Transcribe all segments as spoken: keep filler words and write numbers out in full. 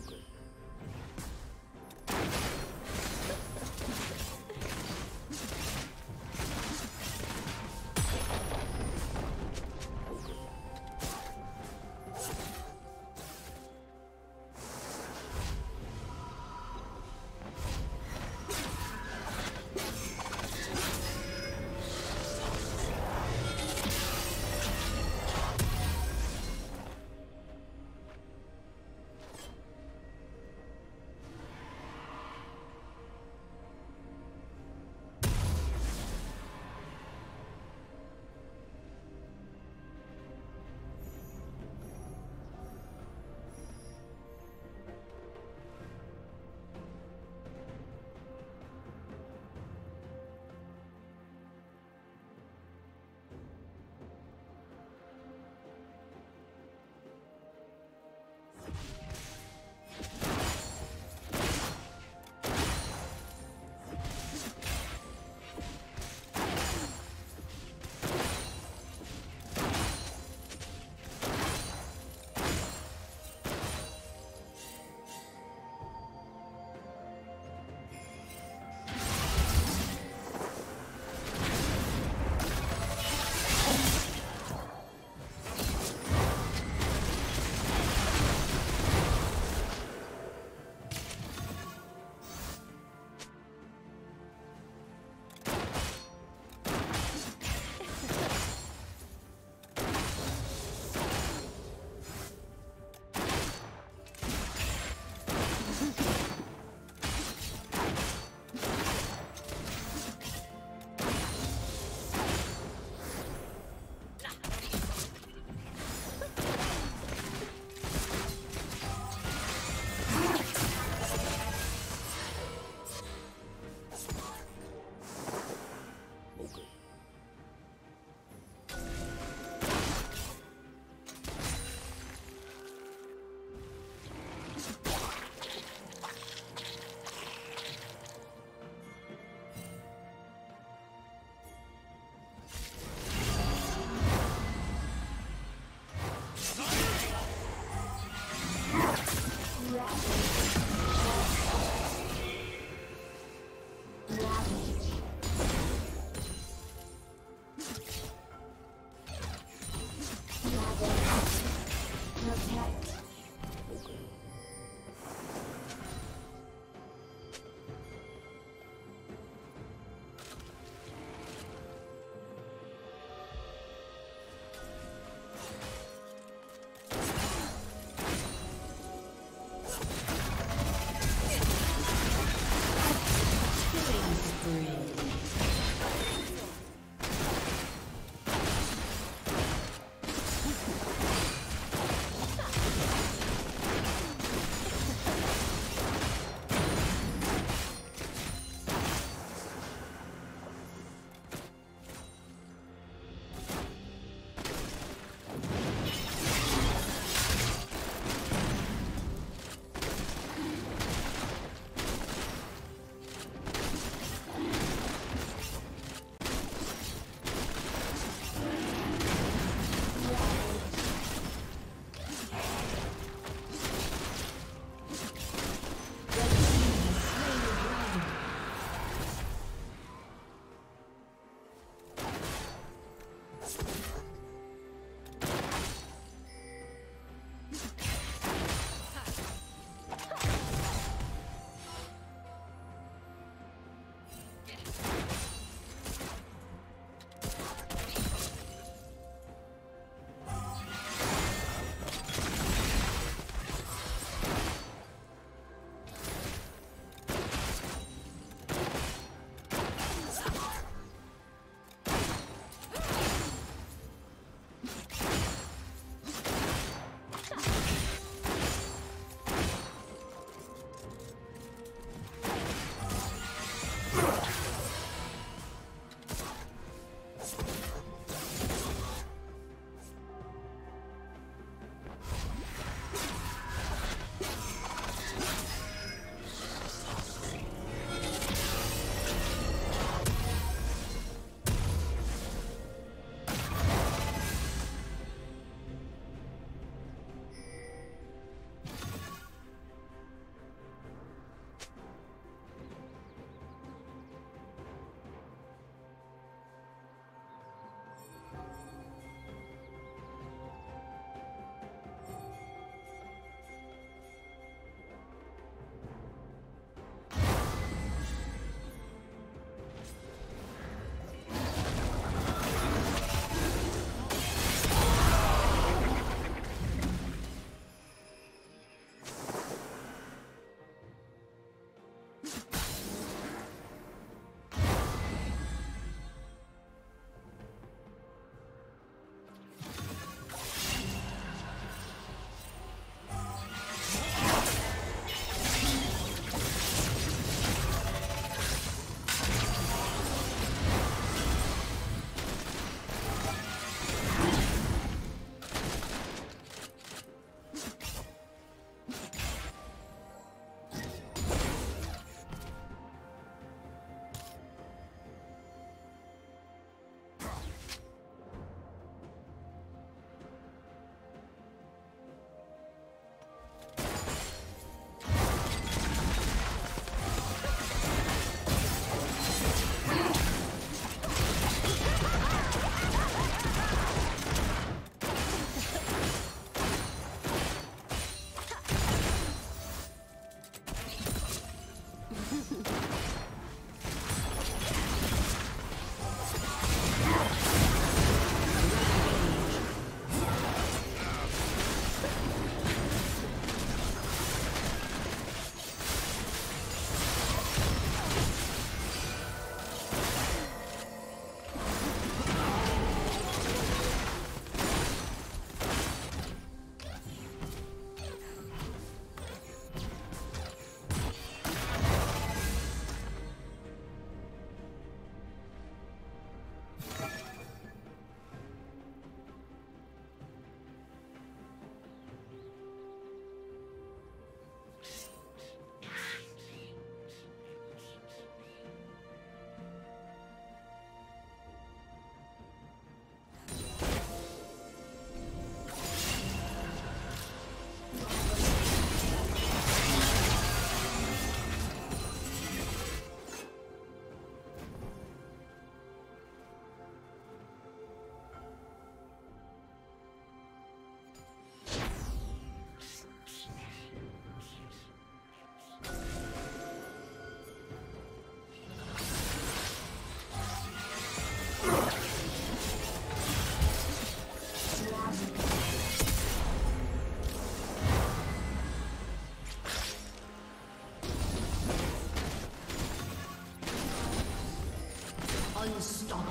spoken. You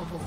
不。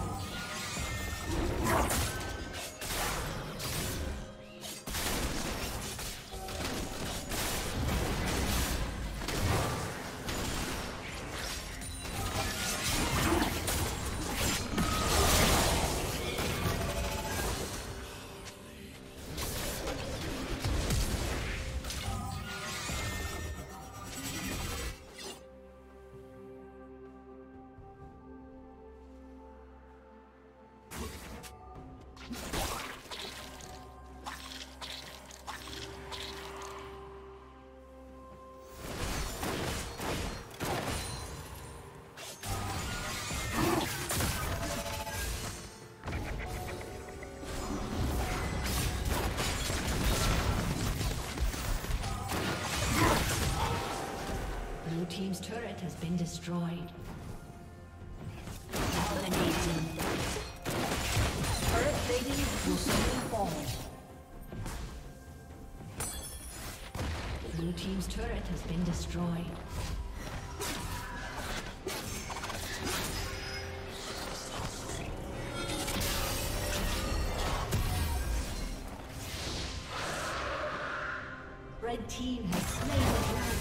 Team's turret has been destroyed. Dominating. Turret plating will soon fall. Blue team's turret has been destroyed. Red team has slain the dragon.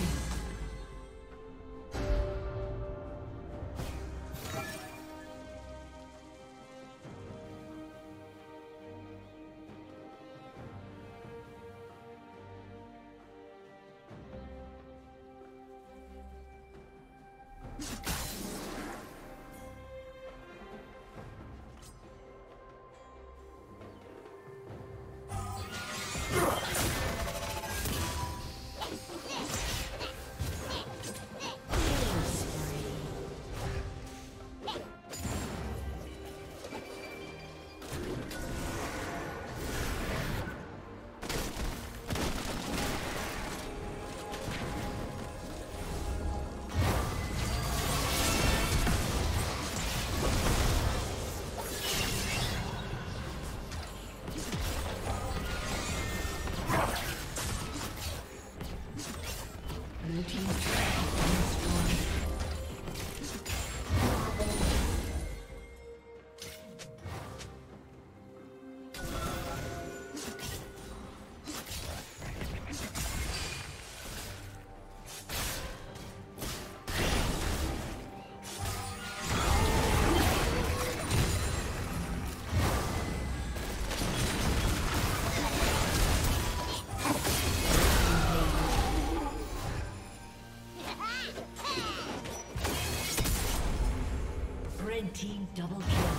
Team double kill.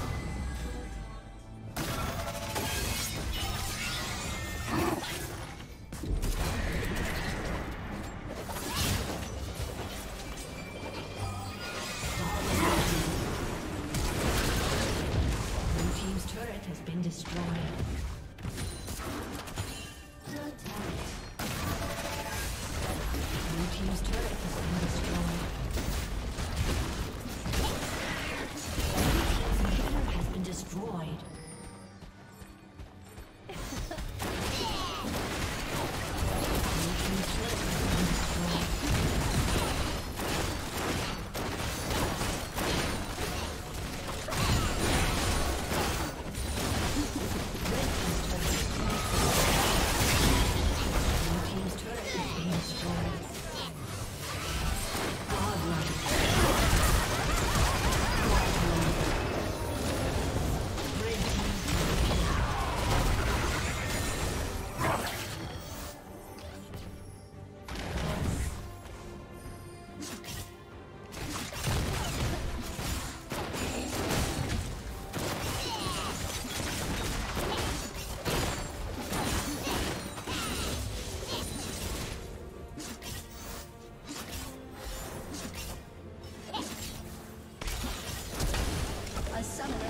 Summon